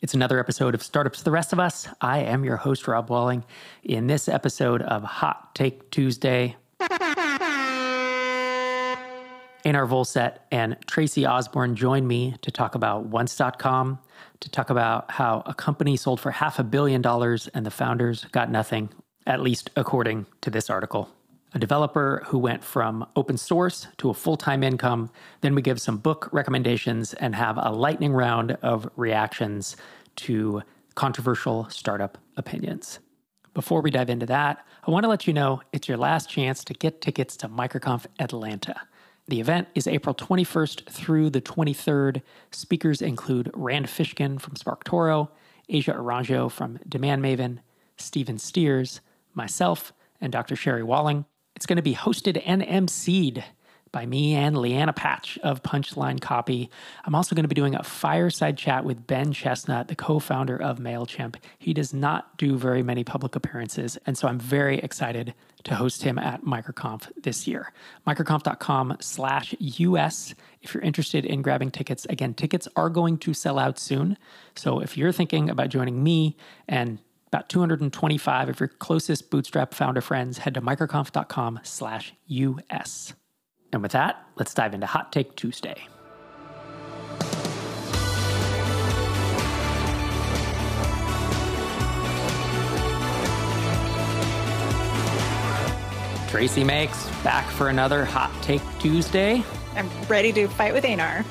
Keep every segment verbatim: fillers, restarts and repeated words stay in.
It's another episode of Startups the Rest of Us. I am your host, Rob Walling. In this episode of Hot Take Tuesday, Einar Vollset and Tracy Osborne join me to talk about Once dot com, to talk about how a company sold for half a billion dollars and the founders got nothing, at least according to this article. A developer who went from open source to a full-time income. Then we give some book recommendations and have a lightning round of reactions to controversial startup opinions. Before we dive into that, I want to let you know it's your last chance to get tickets to MicroConf Atlanta. The event is April twenty-first through the twenty-third. Speakers include Rand Fishkin from SparkToro, Asia Arangio from DemandMaven, Steven Steers, myself, and Doctor Sherry Walling. It's going to be hosted and emceed by me and Leanna Patch of Punchline Copy. I'm also going to be doing a fireside chat with Ben Chestnut, the co-founder of MailChimp. He does not do very many public appearances, and so I'm very excited to host him at MicroConf this year. microconf dot com slash U S if you're interested in grabbing tickets. Again, tickets are going to sell out soon, so if you're thinking about joining me and about two hundred twenty-five of your closest bootstrap founder friends, head to microconf dot com slash U S. And with that, let's dive into Hot Take Tuesday. Tracy makes back for another Hot Take Tuesday. I'm ready to fight with Einar.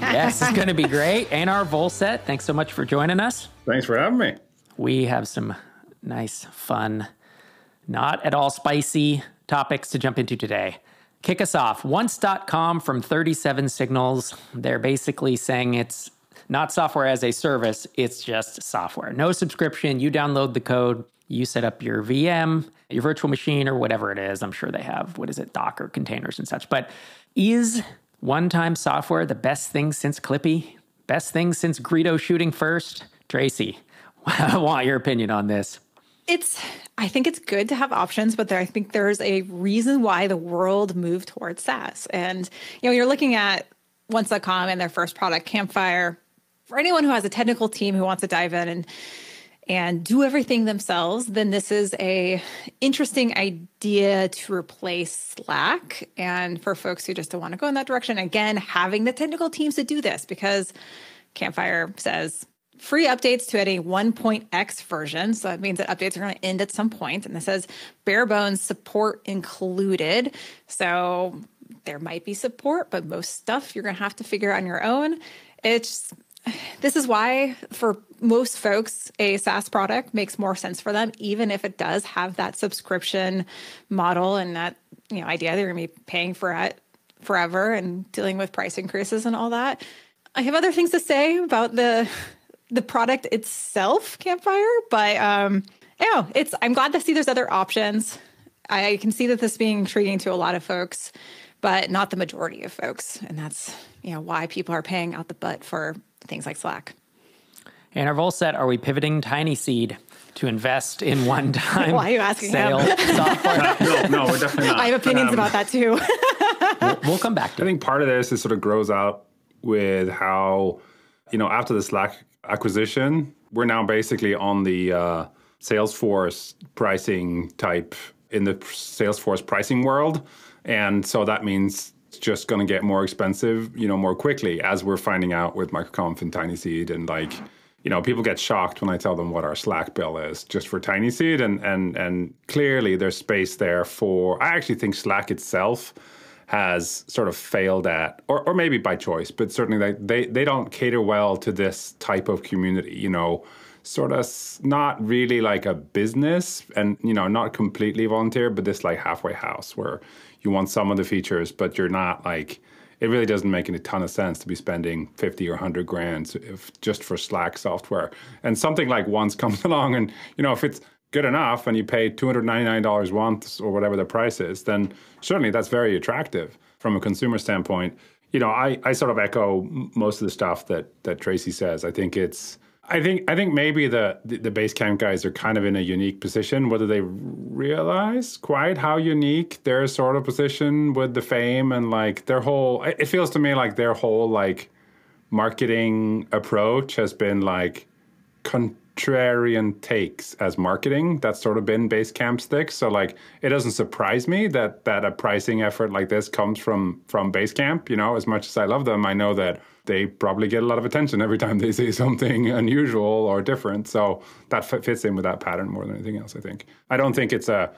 Yes, it's going to be great. Einar Vollset, thanks so much for joining us. Thanks for having me. We have some nice, fun, not at all spicy topics to jump into today. Kick us off. Once dot com from thirty-seven Signals. They're basically saying it's not software as a service. It's just software. No subscription. You download the code. You set up your V M, your virtual machine, or whatever it is. I'm sure they have, what is it, Docker containers and such. But is one-time software the best thing since Clippy? Best thing since Greedo shooting first? Tracy, I want your opinion on this. It's, I think it's good to have options, but there, I think there's a reason why the world moved towards SaaS. And, you know, you're looking at Once dot com and their first product, Campfire. For anyone who has a technical team who wants to dive in and and do everything themselves, then this is a interesting idea to replace Slack. And for folks who just don't want to go in that direction, again, having the technical teams to do this, because Campfire says free updates to any one point x version. So that means that updates are going to end at some point. And it says bare bones support included. So there might be support, but most stuff you're going to have to figure out on your own. It's This is why for most folks, a SaaS product makes more sense for them, even if it does have that subscription model and that, you know, idea they're going to be paying for it forever and dealing with price increases and all that. I have other things to say about the the product itself, Campfire, but um, you know, it's, I'm glad to see there's other options. I can see that this being intriguing to a lot of folks, but not the majority of folks. And that's, you know, why people are paying out the butt for things like Slack. Einar Vollset, are we pivoting TinySeed to invest in one-time Why are you asking sale software? No, no, we're definitely not. I have opinions um, about that too. we'll, we'll come back to it. I think part of this is sort of grows out with how, you know, after the Slack acquisition, we're now basically on the uh, Salesforce pricing type in the Salesforce pricing world. And so that means it's just going to get more expensive, you know, more quickly, as we're finding out with MicroConf and TinySeed. And like, you know, people get shocked when I tell them what our Slack bill is just for TinySeed. And, and, and clearly there's space there for, I actually think Slack itself has sort of failed at, or, or maybe by choice, but certainly they, they don't cater well to this type of community, you know, sort of not really like a business and, you know, not completely volunteer, but this like halfway house where you want some of the features, but you're not like, it really doesn't make a ton of sense to be spending fifty or a hundred grand if, just for Slack software. And something like Once comes along and, you know, if it's good enough and you pay two hundred ninety-nine dollars once or whatever the price is, then certainly that's very attractive from a consumer standpoint. You know, I, I sort of echo most of the stuff that that Tracy says. I think it's, I think I think maybe the, the, the Basecamp guys are kind of in a unique position, whether they realize quite how unique their sort of position with the fame and like their whole, it feels to me like their whole like marketing approach has been like, contrarian takes as marketing. That's sort of been Basecamp's stick. So like, it doesn't surprise me that that a pricing effort like this comes from from Basecamp. You know, as much as I love them, I know that they probably get a lot of attention every time they say something unusual or different. So that f- fits in with that pattern more than anything else, I think. I don't think it's a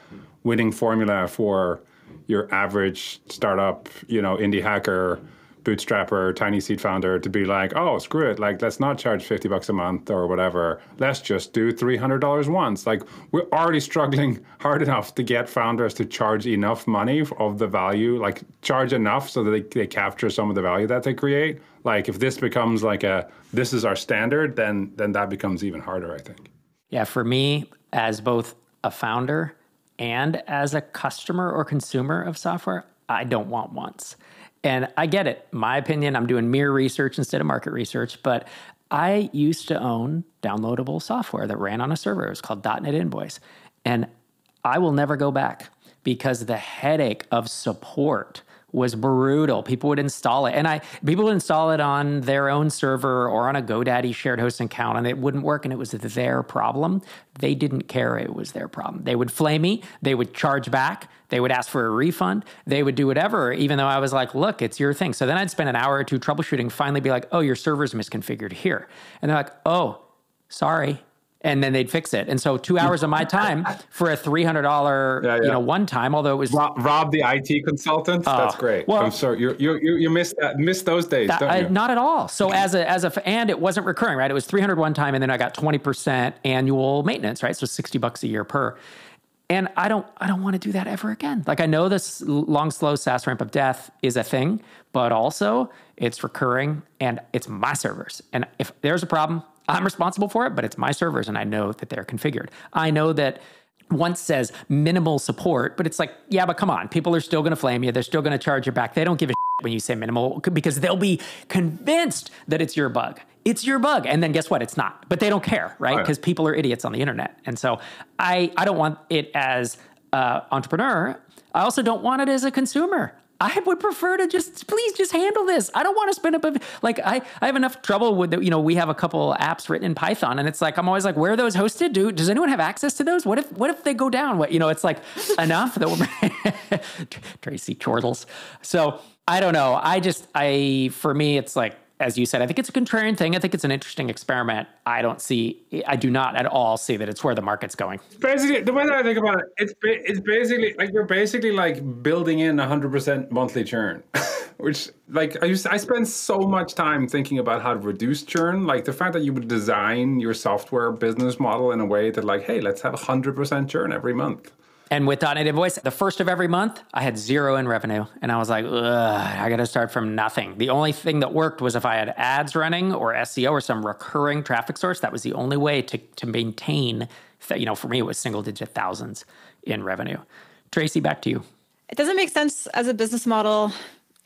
winning formula for your average startup, you know, indie hacker, bootstrapper, tiny seed founder to be like, oh, screw it. Like, let's not charge fifty bucks a month or whatever. Let's just do three hundred dollars once. Like, we're already struggling hard enough to get founders to charge enough money of the value, like charge enough so that they, they capture some of the value that they create. Like, if this becomes like a, this is our standard, then then that becomes even harder, I think. Yeah, for me, as both a founder and as a customer or consumer of software, I don't want once. And I get it. My opinion, I'm doing mere research instead of market research, but I used to own downloadable software that ran on a server. It was called .NET Invoice. And I will never go back because the headache of support was brutal. People would install it. And I people would install it on their own server or on a GoDaddy shared hosting account, and it wouldn't work, and it was their problem. They didn't care it was their problem. They would flame me. They would charge back. They would ask for a refund. They would do whatever, even though I was like, look, it's your thing. So then I'd spend an hour or two troubleshooting, finally be like, oh, your server's misconfigured here. And they're like, oh, sorry. And then they'd fix it. And so two hours of my time for a three hundred dollars, yeah, yeah. you know, one time, although it was... Rob, Rob the I T consultant? Uh, That's great. Well, I'm sorry. You you you missed that, missed those days, that, don't you? I, not at all. So as a, as a... And it wasn't recurring, right? It was three hundred dollars one time, and then I got twenty percent annual maintenance, right? So sixty bucks a year per. And I don't I don't want to do that ever again. Like, I know this long, slow SaaS ramp of death is a thing, but also it's recurring, and it's my servers. And if there's a problem... I'm responsible for it, but it's my servers, and I know that they're configured. I know that once says minimal support, but it's like, yeah, but come on. People are still going to flame you. They're still going to charge you back. They don't give a shit when you say minimal because they'll be convinced that it's your bug. It's your bug. And then guess what? It's not. But they don't care, right? Because right. people are idiots on the internet. And so I, I don't want it as an entrepreneur. I also don't want it as a consumer. I would prefer to just, please just handle this. I don't want to spend up, a, like I, I have enough trouble with, the, you know, we have a couple apps written in Python, and it's like, I'm always like, where are those hosted? Do, does anyone have access to those? What if, what if they go down? What, you know, it's like enough that we're, Tracy Chortles. So I don't know. I just, I, for me, it's like, as you said, I think it's a contrarian thing. I think it's an interesting experiment. I don't see, I do not at all see that it's where the market's going. Basically, the way that I think about it, it's it's basically like you're basically like building in one hundred percent monthly churn, which like I used to, I spend so much time thinking about how to reduce churn. Like the fact that you would design your software business model in a way that like, hey, let's have one hundred percent churn every month. And with .NET Invoice, the first of every month, I had zero in revenue. And I was like, ugh, I got to start from nothing. The only thing that worked was if I had ads running or S E O or some recurring traffic source. That was the only way to, to maintain, you know, for me, it was single digit thousands in revenue. Tracy, back to you. It doesn't make sense as a business model,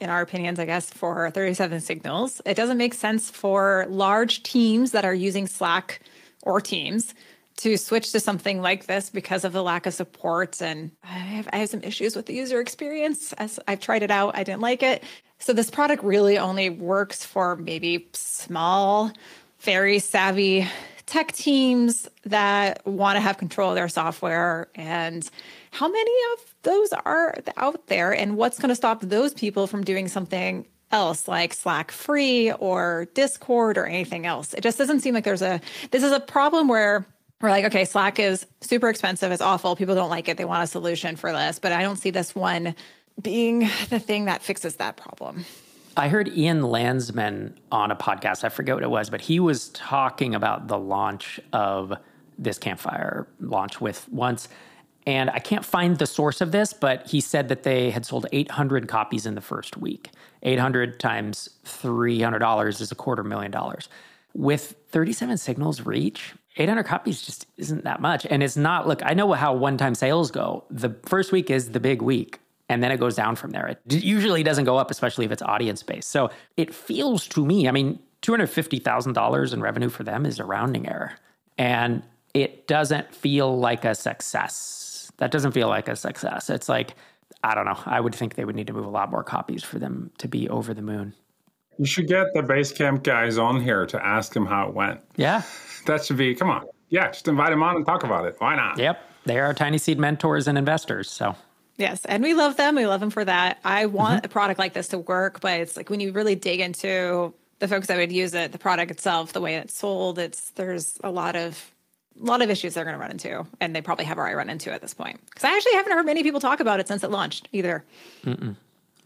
in our opinions, I guess, for thirty-seven Signals. It doesn't make sense for large teams that are using Slack or Teams to switch to something like this because of the lack of support. And I have, I have some issues with the user experience. As I've tried it out, I didn't like it. So this product really only works for maybe small, very savvy tech teams that want to have control of their software. And how many of those are out there? And what's going to stop those people from doing something else like Slack free or Discord or anything else? It just doesn't seem like there's a, this is a problem where we're like, okay, Slack is super expensive. It's awful. People don't like it. They want a solution for this. But I don't see this one being the thing that fixes that problem. I heard Ian Landsman on a podcast. I forget what it was, but he was talking about the launch of this Campfire launch with Once. And I can't find the source of this, but he said that they had sold eight hundred copies in the first week. eight hundred times three hundred dollars is a quarter million dollars. With thirty-seven Signals reach, eight hundred copies just isn't that much. And it's not, look, I know how one-time sales go. The first week is the big week, and then it goes down from there. It usually doesn't go up, especially if it's audience-based. So it feels to me, I mean, two hundred fifty thousand dollars in revenue for them is a rounding error. And it doesn't feel like a success. That doesn't feel like a success. It's like, I don't know. I would think they would need to move a lot more copies for them to be over the moon. You should get the Basecamp guys on here to ask them how it went. Yeah. That should be, come on. Yeah, just invite them on and talk about it. Why not? Yep. They are TinySeed mentors and investors, so. Yes, and we love them. We love them for that. I want mm-hmm. a product like this to work, but it's like when you really dig into the folks that would use it, the product itself, the way it's sold, it's there's a lot of a lot of issues they're going to run into, and they probably have already run into at this point. Because I actually haven't heard many people talk about it since it launched either. Mm-mm.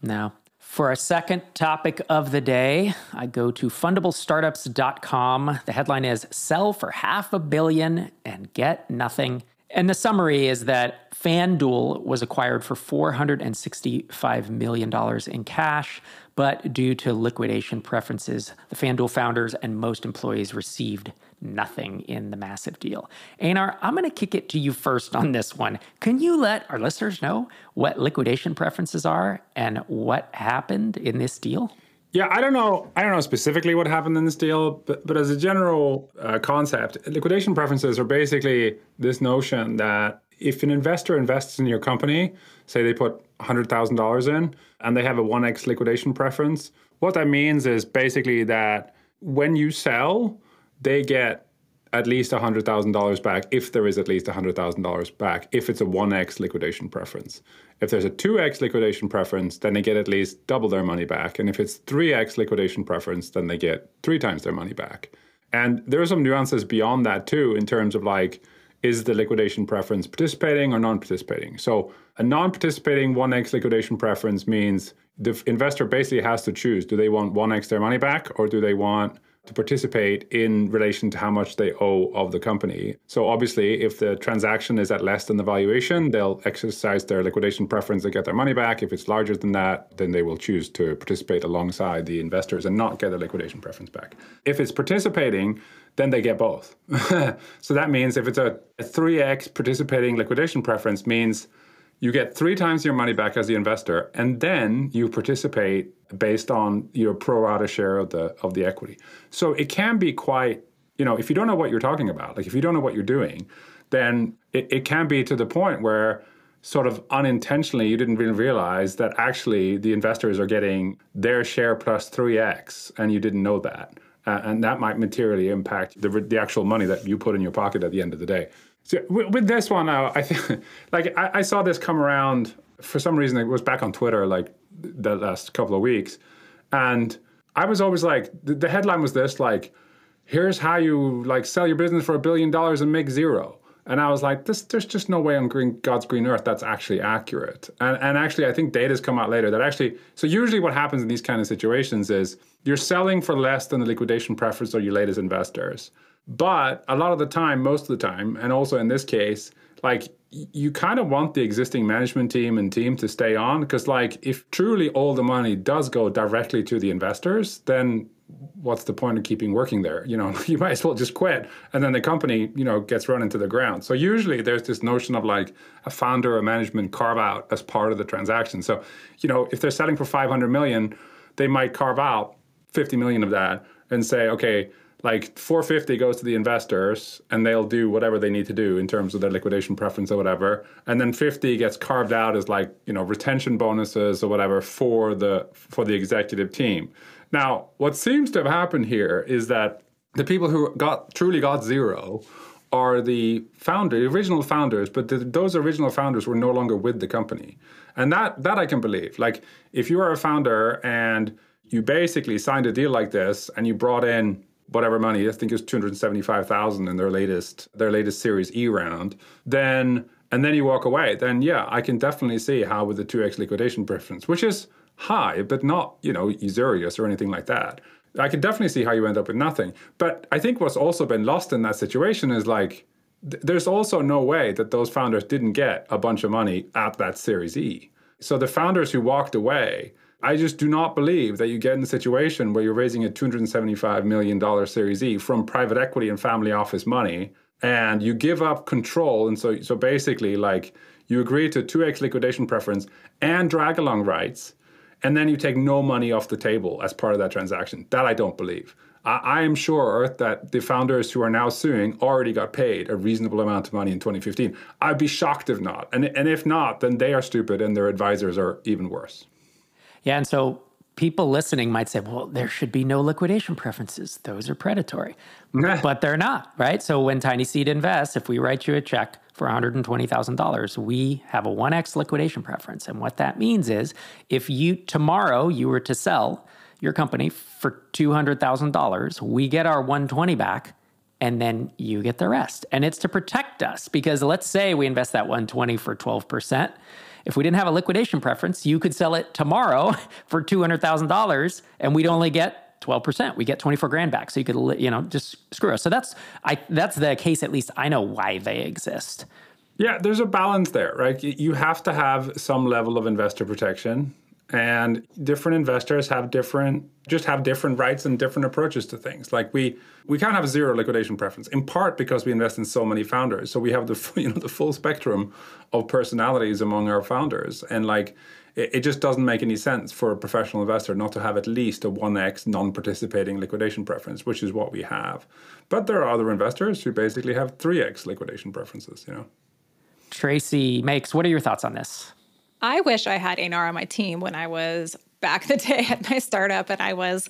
No. For our second topic of the day, I go to Fundable Startups dot com. The headline is Sell for Half a Billion and Get Nothing. And the summary is that FanDuel was acquired for four hundred sixty-five million dollars in cash, but due to liquidation preferences, the FanDuel founders and most employees received nothing in the massive deal. Einar, I'm going to kick it to you first on this one. Can you let our listeners know what liquidation preferences are and what happened in this deal? Yeah, I don't know. I don't know specifically what happened in this deal, but, but as a general uh, concept, liquidation preferences are basically this notion that if an investor invests in your company, say they put one hundred thousand dollars in and they have a one x liquidation preference, what that means is basically that when you sell, they get at least one hundred thousand dollars back if there is at least one hundred thousand dollars back, if it's a one x liquidation preference. If there's a two x liquidation preference, then they get at least double their money back. And if it's three x liquidation preference, then they get three times their money back. And there are some nuances beyond that too, in terms of like, is the liquidation preference participating or non-participating? So a non-participating one x liquidation preference means the investor basically has to choose, do they want one x their money back or do they want to participate in relation to how much they owe of the company. So obviously, if the transaction is at less than the valuation, they'll exercise their liquidation preference to get their money back. If it's larger than that, then they will choose to participate alongside the investors and not get their liquidation preference back. If it's participating, then they get both. So that means if it's a, a three x participating liquidation preference means you get three times your money back as the investor, and then you participate based on your pro rata share of the of the equity. So it can be quite, you know, if you don't know what you're talking about, like if you don't know what you're doing, then it, it can be to the point where sort of unintentionally you didn't really realize that actually the investors are getting their share plus three x, and you didn't know that. Uh, and that might materially impact the, the actual money that you put in your pocket at the end of the day. So with this one, uh, I think, like I, I saw this come around for some reason. It was back on Twitter, like the last couple of weeks, and I was always like, the, the headline was this, like, "Here's how you like sell your business for a billion dollars and make zero." And I was like, this, there's just no way on green, God's green earth that's actually accurate. And and actually, I think data's come out later that actually, so usually what happens in these kind of situations is you're selling for less than the liquidation preference or your latest investors. But a lot of the time, most of the time, and also in this case, like you kind of want the existing management team and team to stay on because like if truly all the money does go directly to the investors, then what's the point of keeping working there? You know, you might as well just quit. And then the company, you know, gets run into the ground. So usually there's this notion of like a founder or management carve out as part of the transaction. So, you know, if they're selling for five hundred million, they might carve out fifty million of that and say, okay, like four hundred fifty goes to the investors and they'll do whatever they need to do in terms of their liquidation preference or whatever. And then fifty gets carved out as like, you know, retention bonuses or whatever for the for the executive team. Now, what seems to have happened here is that the people who got truly got zero are the founder, the original founders, but the, those original founders were no longer with the company. And that that I can believe. Like if you are a founder and you basically signed a deal like this and you brought in whatever money, I think it was two hundred seventy-five thousand dollars in their latest their latest Series E round, then and then you walk away, then yeah, I can definitely see how with the two x liquidation preference, which is high, but not, you know, usurious or anything like that. I can definitely see how you end up with nothing. But I think what's also been lost in that situation is like, th- there's also no way that those founders didn't get a bunch of money at that Series E. So the founders who walked away, I just do not believe that you get in a situation where you're raising a two hundred seventy-five million dollars Series E from private equity and family office money, and you give up control. And so, so basically, like, you agree to two x liquidation preference and drag-along rights, and then you take no money off the table as part of that transaction. That I don't believe. I, I am sure that the founders who are now suing already got paid a reasonable amount of money in twenty fifteen. I'd be shocked if not. And, and if not, then they are stupid and their advisors are even worse. Yeah, and so people listening might say, well, there should be no liquidation preferences. Those are predatory. But they're not, right? So when TinySeed invests, if we write you a check for one hundred twenty thousand dollars, we have a one X liquidation preference. And what that means is if you tomorrow you were to sell your company for two hundred thousand dollars, we get our one twenty back, and then you get the rest. And it's to protect us, because let's say we invest that one twenty for twelve percent. If we didn't have a liquidation preference, you could sell it tomorrow for two hundred thousand dollars and we'd only get twelve percent. We get twenty-four grand back. So you could, you know, just screw us. So that's, I, that's the case, at least I know why they exist. Yeah, there's a balance there, right? You have to have some level of investor protection, and different investors have different, just have different rights and different approaches to things. Like we, we can't have zero liquidation preference, in part because we invest in so many founders. So we have the, you know, the full spectrum of personalities among our founders. And like, it, it just doesn't make any sense for a professional investor not to have at least a one X non-participating liquidation preference, which is what we have. But there are other investors who basically have three X liquidation preferences, you know. Tracy Makes, what are your thoughts on this? I wish I had Einar on my team when I was back the day at my startup and I was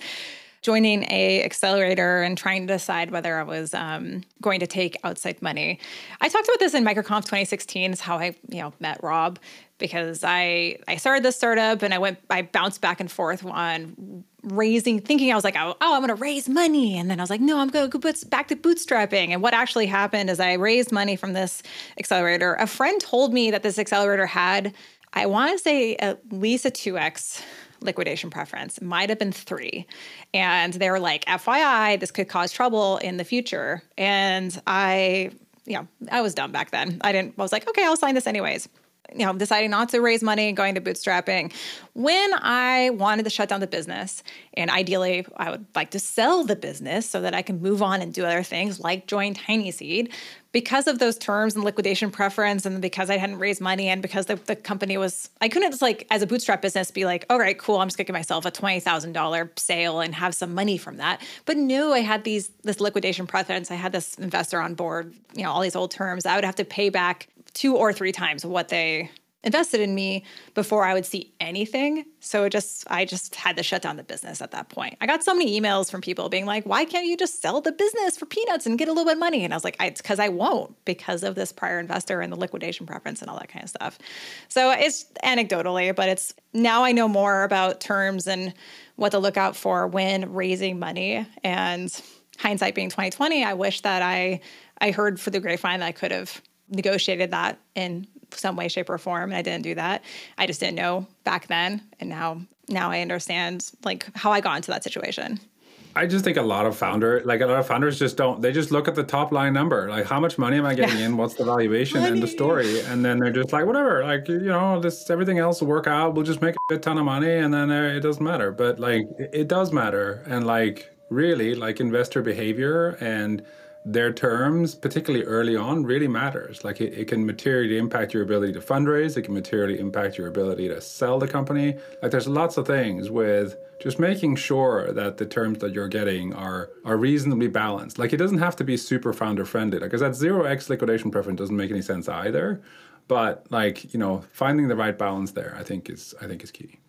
joining a accelerator and trying to decide whether I was um, going to take outside money. I talked about this in MicroConf twenty sixteen, is how I you know met Rob, because I I started this startup and I went I bounced back and forth on raising, thinking I was like, oh, oh I'm going to raise money. And then I was like, no, I'm going to go back to bootstrapping. And what actually happened is I raised money from this accelerator. A friend told me that this accelerator had, I want to say, at least a two X liquidation preference, might have been three. And they were like, F Y I, this could cause trouble in the future. And I, you know, I was dumb back then. I didn't, I was like, okay, I'll sign this anyways. You know, deciding not to raise money and going to bootstrapping. When I wanted to shut down the business, and ideally I would like to sell the business so that I can move on and do other things like join TinySeed, because of those terms and liquidation preference, and because I hadn't raised money, and because the, the company was, I couldn't just like as a bootstrap business be like, all right, cool, I'm just gonna give myself a twenty thousand dollars sale and have some money from that. But no, I had these this liquidation preference. I had this investor on board, you know, all these old terms. I would have to pay back two or three times what they invested in me before I would see anything. So it just, I just had to shut down the business at that point. I got so many emails from people being like, why can't you just sell the business for peanuts and get a little bit of money? And I was like, I, it's because I won't, because of this prior investor and the liquidation preference and all that kind of stuff. So it's anecdotally, but it's, now I know more about terms and what to look out for when raising money. And hindsight being twenty twenty, I wish that I, I heard for the grapevine that I could have negotiated that in some way, shape, or form. And I didn't do that. I just didn't know back then. And now now I understand like how I got into that situation. I just think a lot of founder, like a lot of founders just don't, they just look at the top line number. Like, how much money am I getting yeah. in? What's the valuation money. And the story? And then they're just like, whatever, like, you know, this, everything else will work out. We'll just make a ton of money. And then uh, it doesn't matter. But like, it, it does matter. And like, really, like investor behavior and their terms, particularly early on, really matters. Like it, it can materially impact your ability to fundraise. It can materially impact your ability to sell the company. Like there's lots of things with just making sure that the terms that you're getting are are reasonably balanced. Like it doesn't have to be super founder friendly, because that zero X liquidation preference doesn't make any sense either. But like, you know, finding the right balance there, I think is I think is key.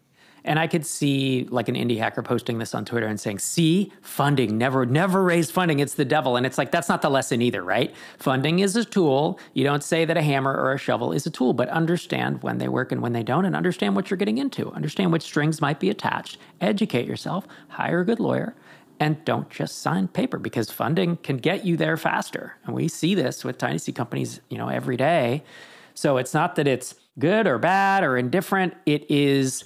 And I could see like an indie hacker posting this on Twitter and saying, see, funding, never, never raise funding. It's the devil. And it's like, that's not the lesson either, right? Funding is a tool. You don't say that a hammer or a shovel is a tool, but understand when they work and when they don't, and understand what you're getting into. Understand which strings might be attached. Educate yourself, hire a good lawyer, and don't just sign paper, because funding can get you there faster. And we see this with TinySeed companies, you know, every day. So it's not that it's good or bad or indifferent. It is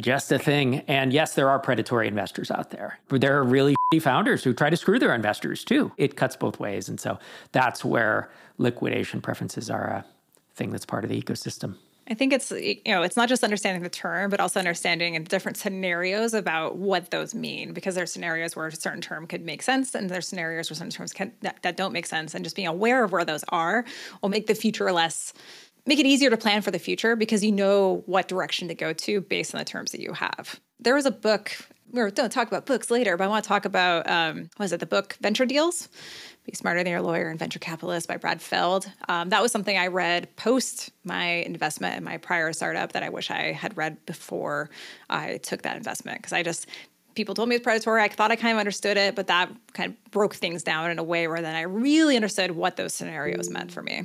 just a thing. And yes, there are predatory investors out there. There are really shitty founders who try to screw their investors too. It cuts both ways. And so that's where liquidation preferences are a thing that's part of the ecosystem. I think it's, you know, it's not just understanding the term, but also understanding in different scenarios about what those mean, because there are scenarios where a certain term could make sense, and there are scenarios where certain terms can, that, that don't make sense. And just being aware of where those are will make the future less make it easier to plan for the future, because you know what direction to go to based on the terms that you have. There was a book we're going to talk about books later, but I want to talk about, um, what was it, the book Venture Deals? Be Smarter Than Your Lawyer and Venture Capitalist by Brad Feld. Um, that was something I read post my investment in my prior startup that I wish I had read before I took that investment, because I just, people told me it was predatory. I thought I kind of understood it, but that kind of broke things down in a way where then I really understood what those scenarios meant for me.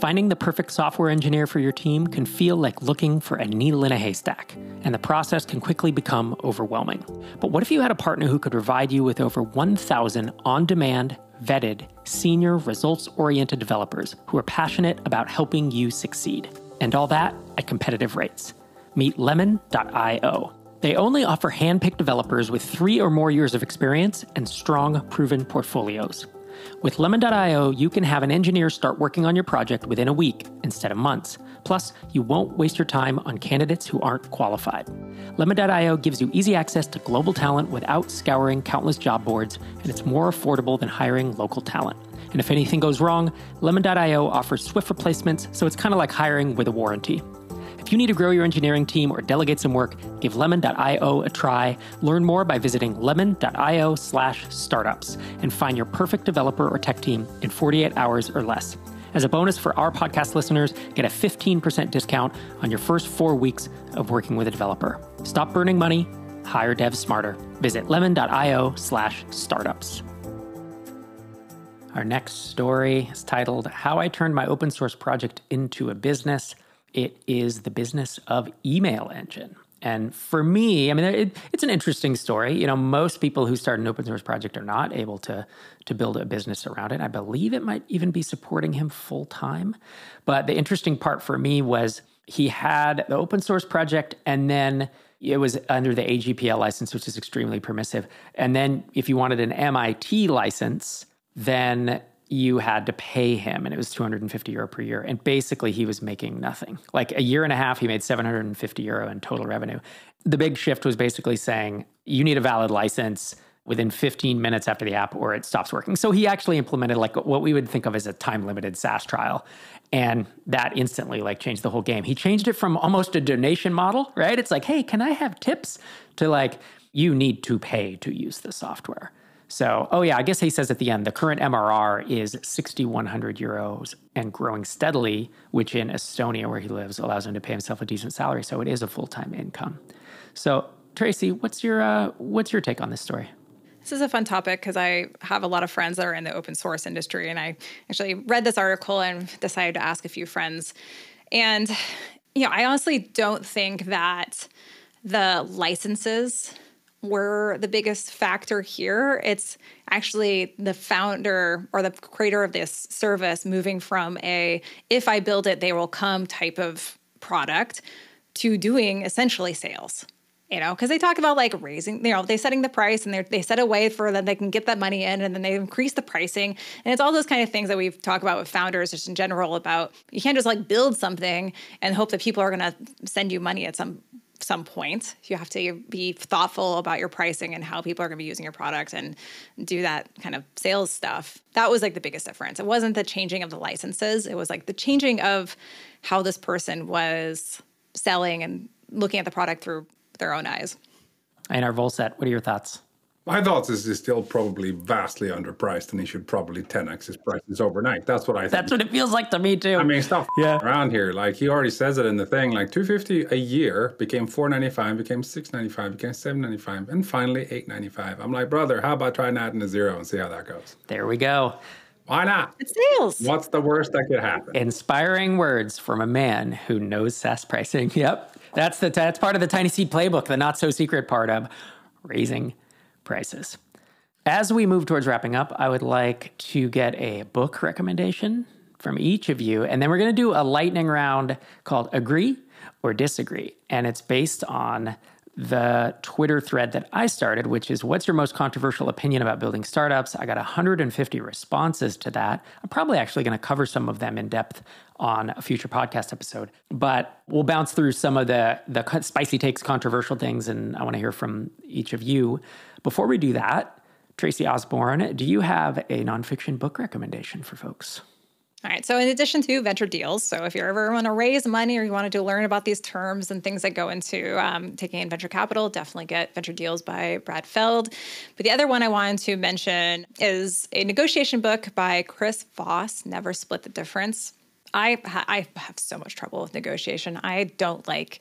Finding the perfect software engineer for your team can feel like looking for a needle in a haystack, and the process can quickly become overwhelming. But what if you had a partner who could provide you with over one thousand on-demand, vetted, senior, results-oriented developers who are passionate about helping you succeed? And all that at competitive rates. Meet Lemon dot i o. They only offer hand-picked developers with three or more years of experience and strong, proven portfolios. With Lemon dot i o, you can have an engineer start working on your project within a week instead of months. Plus, you won't waste your time on candidates who aren't qualified. Lemon dot i o gives you easy access to global talent without scouring countless job boards, and it's more affordable than hiring local talent. And if anything goes wrong, Lemon dot i o offers swift replacements, so it's kind of like hiring with a warranty. If you need to grow your engineering team or delegate some work, give Lemon dot i o a try. Learn more by visiting lemon dot i o slash startups and find your perfect developer or tech team in forty-eight hours or less. As a bonus for our podcast listeners, get a fifteen percent discount on your first four weeks of working with a developer. Stop burning money, hire devs smarter. Visit lemon dot i o slash startups. Our next story is titled, How I Turned My Open Source Project into a Business. It is the business of EmailEngine. And for me, I mean, it, it's an interesting story. You know, most people who start an open source project are not able to, to build a business around it. I believe it might even be supporting him full time. But the interesting part for me was he had the open source project, and then it was under the A G P L license, which is extremely permissive. And then if you wanted an M I T license, then you had to pay him, and it was two hundred fifty euro per year. And basically he was making nothing. Like a year and a half, he made seven hundred fifty euro in total revenue. The big shift was basically saying, you need a valid license within fifteen minutes after the app or it stops working. So he actually implemented like what we would think of as a time-limited SaaS trial. And that instantly like changed the whole game. He changed it from almost a donation model, right? It's like, hey, can I have tips? To like, you need to pay to use the software. So, oh yeah, I guess he says at the end, the current M R R is six thousand one hundred euros and growing steadily, which in Estonia, where he lives, allows him to pay himself a decent salary. So it is a full-time income. So Tracy, what's your uh, what's your take on this story? This is a fun topic because I have a lot of friends that are in the open source industry. And I actually read this article and decided to ask a few friends. And, you know, I honestly don't think that the licenses were the biggest factor here. It's actually the founder or the creator of this service moving from a, if I build it, they will come type of product to doing essentially sales, you know, because they talk about like raising, you know, they're setting the price and they set a way for them, they can get that money in and then they increase the pricing. And it's all those kind of things that we've talked about with founders just in general about, you can't just like build something and hope that people are going to send you money at some some point. You have to be thoughtful about your pricing and how people are going to be using your product and do that kind of sales stuff. That was like the biggest difference. It wasn't the changing of the licenses. It was like the changing of how this person was selling and looking at the product through their own eyes. Einar Vollset, what are your thoughts? My thoughts is it's still probably vastly underpriced and he should probably ten X his prices overnight. That's what I think. That's what it feels like to me too. I mean, stop yeah. around here. Like he already says it in the thing, like two hundred fifty a year became four ninety-five, became six ninety-five, became seven ninety-five, and finally eight ninety-five. I'm like, brother, how about trying adding a zero and see how that goes? There we go. Why not? It's sales. What's the worst that could happen? Inspiring words from a man who knows SaaS pricing. Yep. That's the t- that's part of the TinySeed playbook, the not so secret part of raising prices. As we move towards wrapping up, I would like to get a book recommendation from each of you. And then we're going to do a lightning round called Agree or Disagree. And it's based on the Twitter thread that I started, which is what's your most controversial opinion about building startups? I got one hundred fifty responses to that. I'm probably actually going to cover some of them in depth on a future podcast episode, but we'll bounce through some of the, the spicy takes, controversial things, and I want to hear from each of you. Before we do that, Tracy Osborne, do you have a nonfiction book recommendation for folks? All right, so in addition to venture deals, so if you ever want to raise money or you wanted to learn about these terms and things that go into um, taking in venture capital, definitely get Venture Deals by Brad Feld. But the other one I wanted to mention is a negotiation book by Chris Voss, Never Split the Difference. I, I have so much trouble with negotiation. I don't like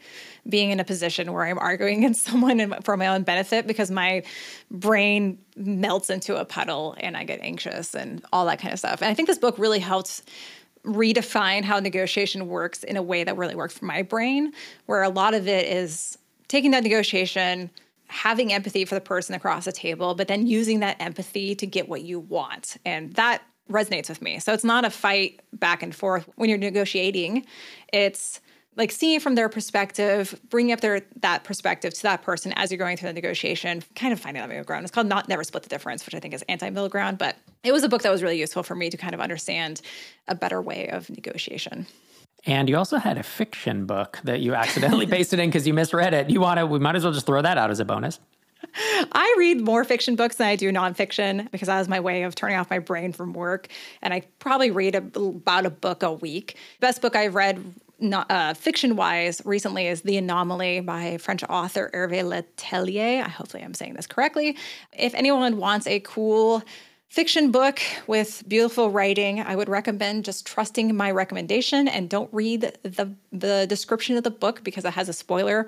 being in a position where I'm arguing against someone for my own benefit because my brain melts into a puddle and I get anxious and all that kind of stuff. And I think this book really helps redefine how negotiation works in a way that really worked for my brain, where a lot of it is taking that negotiation, having empathy for the person across the table, but then using that empathy to get what you want. And that resonates with me. So it's not a fight back and forth when you're negotiating. It's like seeing from their perspective, bringing up their that perspective to that person as you're going through the negotiation, kind of finding that middle ground. It's called Not Never Split the Difference, which I think is anti-middle ground, but it was a book that was really useful for me to kind of understand a better way of negotiation. And you also had a fiction book that you accidentally pasted in because you misread it. You want to, we might as well just throw that out as a bonus. I read more fiction books than I do nonfiction because that was my way of turning off my brain from work. And I probably read a, about a book a week. Best book I've read not, uh, fiction-wise recently is The Anomaly by French author Hervé Letellier. I hopefully I'm saying this correctly. If anyone wants a cool fiction book with beautiful writing, I would recommend just trusting my recommendation and don't read the, the description of the book because it has a spoiler.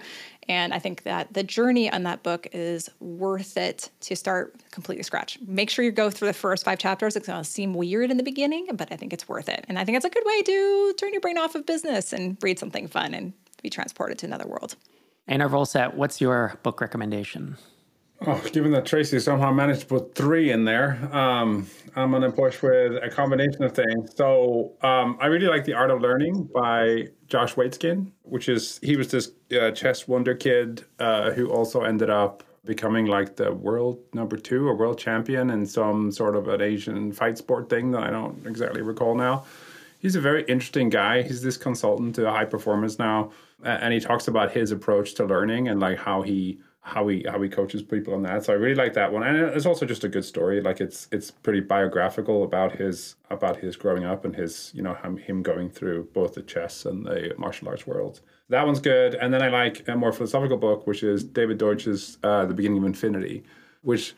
And I think that the journey on that book is worth it to start completely scratch. Make sure you go through the first five chapters. It's going to seem weird in the beginning, but I think it's worth it. And I think it's a good way to turn your brain off of business and read something fun and be transported to another world. Einar Vollset, what's your book recommendation? Oh, given that Tracy somehow managed to put three in there, um, I'm going to push with a combination of things. So um, I really like The Art of Learning by Josh Waitzkin, which is, he was this uh, chess wonder kid uh, who also ended up becoming like the world number two or world champion in some sort of an Asian fight sport thing that I don't exactly recall now. He's a very interesting guy. He's this consultant to high performance now, and he talks about his approach to learning and like how he how he how he coaches people on that. So I really like that one, and it's also just a good story. Like it's it's pretty biographical about his about his growing up and his, you know, him, him going through both the chess and the martial arts world. That one's good. And then I like a more philosophical book, which is David Deutsch's uh, The Beginning of Infinity, which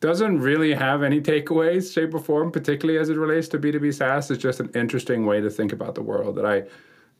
doesn't really have any takeaways, shape or form, particularly as it relates to B two B SaaS. It's just an interesting way to think about the world that I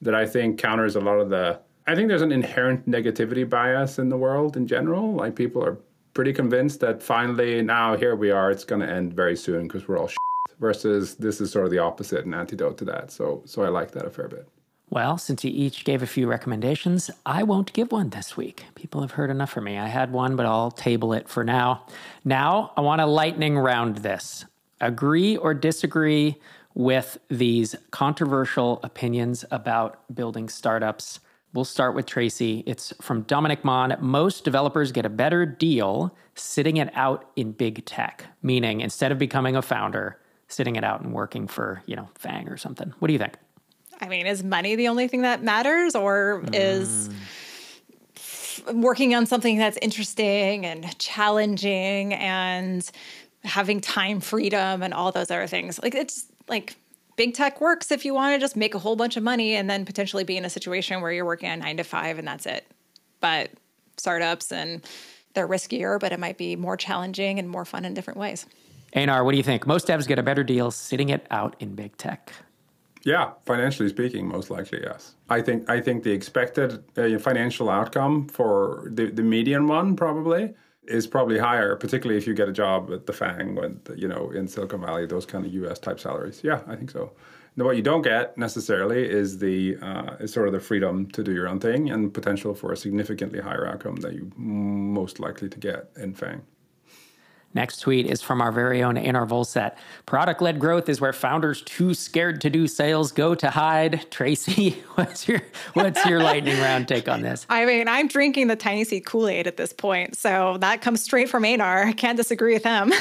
that I think counters a lot of the. I think there's an inherent negativity bias in the world in general. Like people are pretty convinced that finally now here we are, it's going to end very soon because we're all shit, versus this is sort of the opposite and antidote to that. So, so I like that a fair bit. Well, since you each gave a few recommendations, I won't give one this week. People have heard enough from me. I had one, but I'll table it for now. Now I want to lightning round this. Agree or disagree with these controversial opinions about building startups. We'll start with Tracy. It's from Dominic Mon. Most developers get a better deal sitting it out in big tech, meaning instead of becoming a founder, sitting it out and working for, you know, FANG or something. What do you think? I mean, is money the only thing that matters, or mm. is working on something that's interesting and challenging and having time freedom and all those other things? Like, it's like... Big tech works if you want to just make a whole bunch of money and then potentially be in a situation where you're working a nine to five and that's it. But startups, and they're riskier, but it might be more challenging and more fun in different ways. Einar, what do you think? Most devs get a better deal sitting it out in big tech. Yeah, financially speaking, most likely, yes. I think I think the expected uh, financial outcome for the, the median one probably is probably higher, particularly if you get a job at the FANG, when, you know, in Silicon Valley, those kind of U S type salaries. Yeah, I think so. Now, what you don't get necessarily is the uh, is sort of the freedom to do your own thing and potential for a significantly higher outcome that you're most likely to get in FANG. Next tweet is from our very own Einar Vollset. Product-led growth is where founders too scared to do sales go to hide. Tracy, what's your what's your lightning round take on this? I mean, I'm drinking the TinySeed Kool-Aid at this point, so that comes straight from Einar. I can't disagree with him.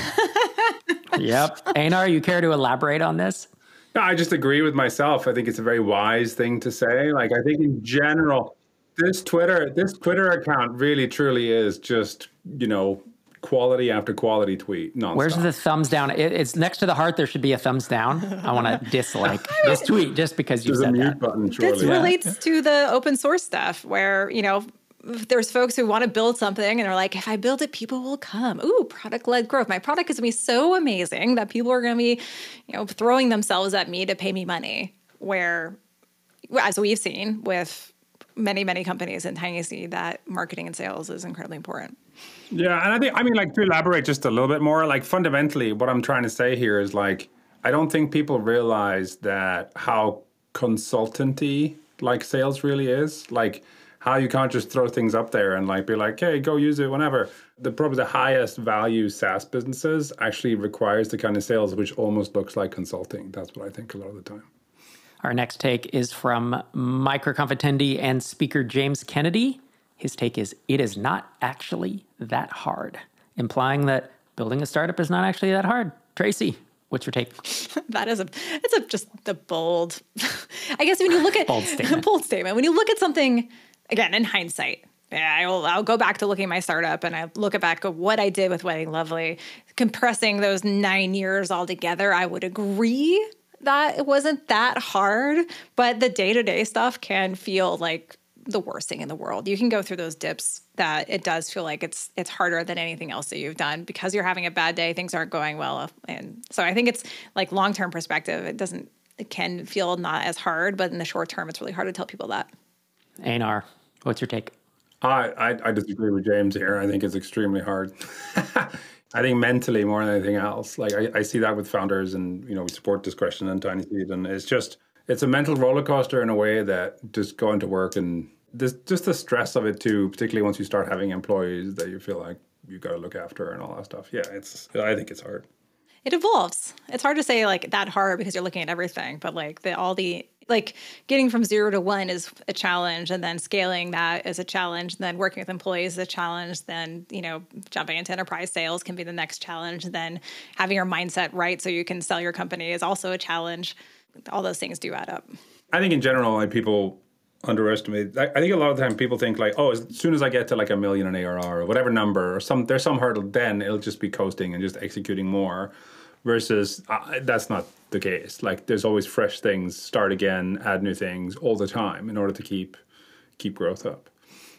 Yep. Einar, you care to elaborate on this? No, I just agree with myself. I think it's a very wise thing to say. Like, I think in general, this Twitter, this Twitter account really, truly is just, you know, quality after quality tweet. Nonstop. Where's the thumbs down? It, it's next to the heart. There should be a thumbs down. I want to dislike this tweet just because you There's said a mute that. Button, surely. This yeah. relates to the open source stuff where, you know, there's folks who want to build something and are like, if I build it, people will come. Ooh, product-led growth. My product is going to be so amazing that people are going to be, you know, throwing themselves at me to pay me money. Where, as we've seen with many, many companies in TinySeed, that marketing and sales is incredibly important. Yeah, and I think, I mean, like, to elaborate just a little bit more, like, fundamentally, what I'm trying to say here is, like, I don't think people realize that how consultant-y, like, sales really is. Like, how you can't just throw things up there and, like, be like, hey, go use it whenever. The probably the highest value SaaS businesses actually requires the kind of sales which almost looks like consulting. That's what I think a lot of the time. Our next take is from MicroConf attendee and speaker James Kennedy. His take is, it is not actually that hard, implying that building a startup is not actually that hard. Tracy, what's your take? That is a, it's a, just the bold, I guess when you look at, bold statement. bold statement, when you look at something, again, in hindsight, yeah, I'll, I'll go back to looking at my startup and I look back at what I did with Wedding Lovely, compressing those nine years all together, I would agree that it wasn't that hard, but the day-to-day stuff can feel like the worst thing in the world. You can go through those dips that it does feel like it's it's harder than anything else that you've done because you're having a bad day, things aren't going well. And so I think it's like long-term perspective. It doesn't, it can feel not as hard, but in the short term, it's really hard to tell people that. Einar, what's your take? I, I, I disagree with James here. I think it's extremely hard. I think mentally more than anything else. Like I, I see that with founders and, you know, we support Discretion and TinySeed, and it's just, it's a mental roller coaster in a way that just going to work and this, just the stress of it too, particularly once you start having employees that you feel like you've got to look after and all that stuff. Yeah, it's, I think it's hard. It evolves. It's hard to say like that hard because you're looking at everything, but like the, all the, like getting from zero to one is a challenge, and then scaling that is a challenge, and then working with employees is a challenge, then, you know, jumping into enterprise sales can be the next challenge, and then having your mindset right so you can sell your company is also a challenge. All those things do add up. I think in general, like people underestimate, I think a lot of the time people think like, oh, as soon as I get to like a million in A R R or whatever number, or some there's some hurdle, then it'll just be coasting and just executing more. Versus uh, that's not the case. Like there's always fresh things, start again, add new things all the time in order to keep keep growth up.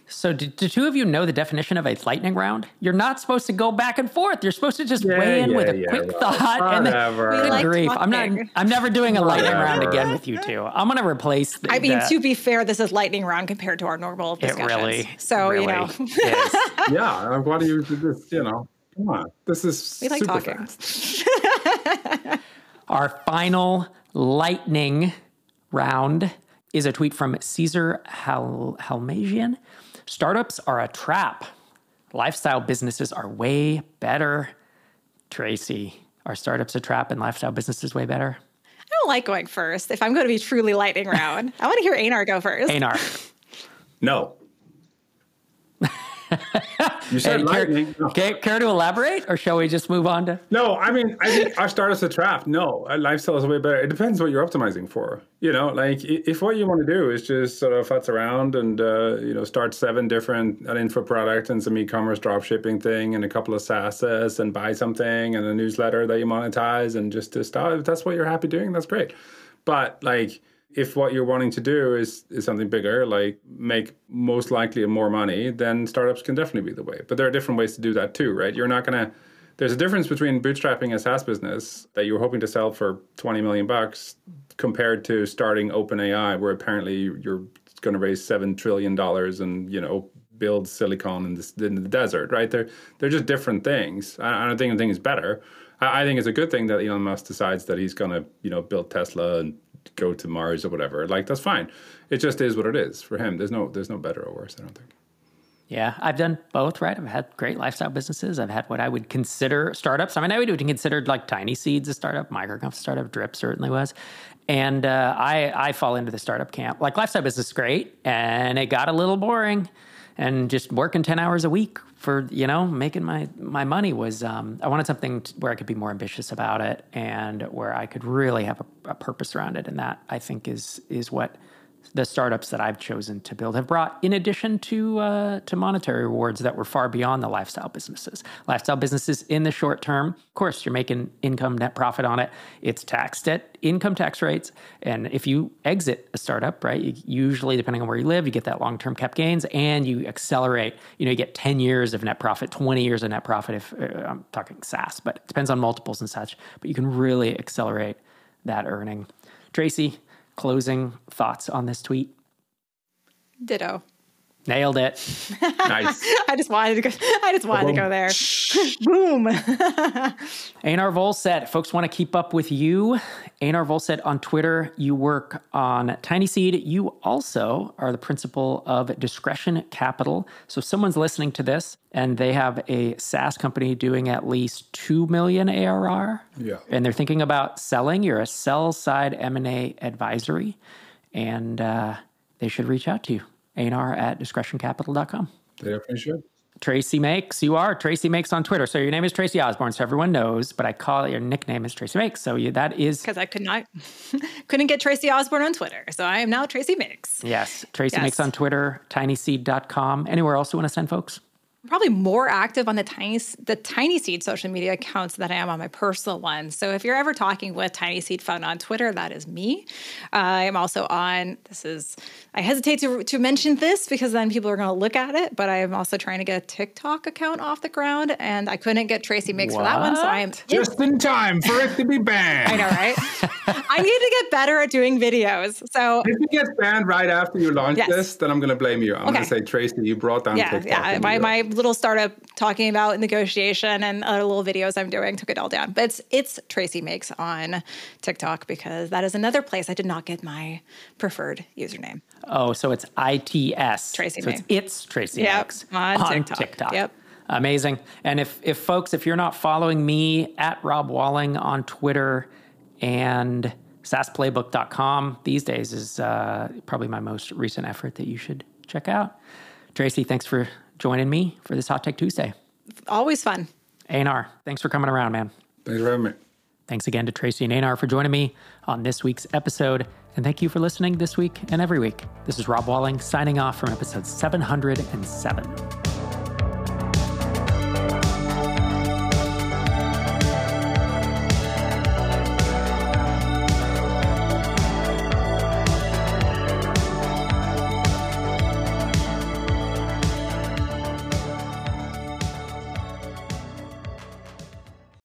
So do, do two of you know the definition of a lightning round? You're not supposed to go back and forth. You're supposed to just yeah, weigh in yeah, with a yeah, quick well, thought. Whatever. And then, grief. I'm not. I'm never doing a lightning whatever. round again with you two. I'm going to replace. The, I mean, the, to be fair, this is lightning round compared to our normal discussions. It really. So really you know. Is. Yeah. Why do you just you know? Come on. This is. We like super talking. Fast. Our final lightning round is a tweet from Caesar Hal- Halmasian. Startups are a trap. Lifestyle businesses are way better. Tracy, are startups a trap and lifestyle businesses way better? I don't like going first. If I'm going to be truly lightning round, I want to hear Einar go first. Einar. No. You said hey, lightning. Care, no. care, care to elaborate, or shall we just move on to? No, I mean, I think our startups are trapped. No, our lifestyle is way better. It depends what you're optimizing for. You know, like if what you want to do is just sort of futz around and uh, you know start seven different an info product and some e-commerce dropshipping thing and a couple of SaaSes and buy something and a newsletter that you monetize and just to start, if that's what you're happy doing, that's great. But like. If what you're wanting to do is is something bigger, like make most likely more money, then startups can definitely be the way. But there are different ways to do that too, right? You're not going to, there's a difference between bootstrapping a SaaS business that you were hoping to sell for twenty million bucks compared to starting OpenAI, where apparently you're going to raise seven trillion dollars and, you know, build silicon in the, in the desert, right? They're, they're just different things. I, I don't think anything is better. I, I think it's a good thing that Elon Musk decides that he's going to, you know, build Tesla and go to Mars or whatever. Like that's fine. It just is what it is for him. There's no there's no better or worse, I don't think. Yeah, I've done both, right? I've had great lifestyle businesses. I've had what I would consider startups. I mean, I would even consider like TinySeed's a startup, MicroConf startup, Drip certainly was. And uh, I I fall into the startup camp. Like lifestyle business is great, and it got a little boring. And just working ten hours a week for, you know, making my, my money was, um, I wanted something t- where I could be more ambitious about it and where I could really have a, a purpose around it. And that I think is, is what the startups that I've chosen to build have brought, in addition to uh, to monetary rewards that were far beyond the lifestyle businesses. Lifestyle businesses in the short term, of course, you're making income net profit on it. It's taxed at income tax rates. And if you exit a startup, right, you usually, depending on where you live, you get that long-term cap gains and you accelerate, you know, you get ten years of net profit, twenty years of net profit if uh, I'm talking SaaS, but it depends on multiples and such, but you can really accelerate that earning. Tracy, closing thoughts on this tweet? Ditto. Nailed it. Nice. I just wanted to go. I just wanted Boom. to go there. Boom. Einar Vollset. Folks want to keep up with you. Einar Vollset on Twitter. You work on TinySeed. You also are the principal of Discretion Capital. So if someone's listening to this and they have a SaaS company doing at least two million A R R. Yeah. And they're thinking about selling. You're a sell side M and A advisory, and uh, they should reach out to you. Einar at discretion capital dot com. They definitely should. Tracy Makes, you are Tracy Makes on Twitter. So your name is Tracy Osborne, so everyone knows, but I call it, your nickname is Tracy Makes. So you, that is... Because I could not, couldn't get Tracy Osborne on Twitter, so I am now Tracy Makes. Yes, Tracy yes. Makes on Twitter, tiny seed dot com. Anywhere else you want to send folks? I'm probably more active on the tiny the TinySeed social media accounts than I am on my personal one. So if you're ever talking with TinySeed Fund on Twitter, that is me. Uh, I am also on, this is, I hesitate to, to mention this because then people are going to look at it, but I am also trying to get a TikTok account off the ground, and I couldn't get Tracy Mix what? for that one, so I am just in time for it to be banned. I know, right? I need to get better at doing videos. So if you get banned right after you launch yes. this, then I'm going to blame you. I'm okay. going to say, Tracy, you brought down yeah, TikTok. Yeah, my, my little startup talking about negotiation and other little videos I'm doing took it all down. But it's, it's Tracy Makes on TikTok, because that is another place I did not get my preferred username. Oh, so it's I T S. Tracy so Makes. It's, it's Tracy yep, Makes on, on TikTok. TikTok. Yep. Amazing. And if, if folks, if you're not following me at Rob Walling on Twitter and sass playbook dot com these days is uh, probably my most recent effort that you should check out. Tracy, thanks for joining me for this Hot Tech Tuesday. Always fun. Einar, thanks for coming around, man. Thanks for having me. Thanks again to Tracy and Einar for joining me on this week's episode. And thank you for listening this week and every week. This is Rob Walling signing off from episode seven hundred seven.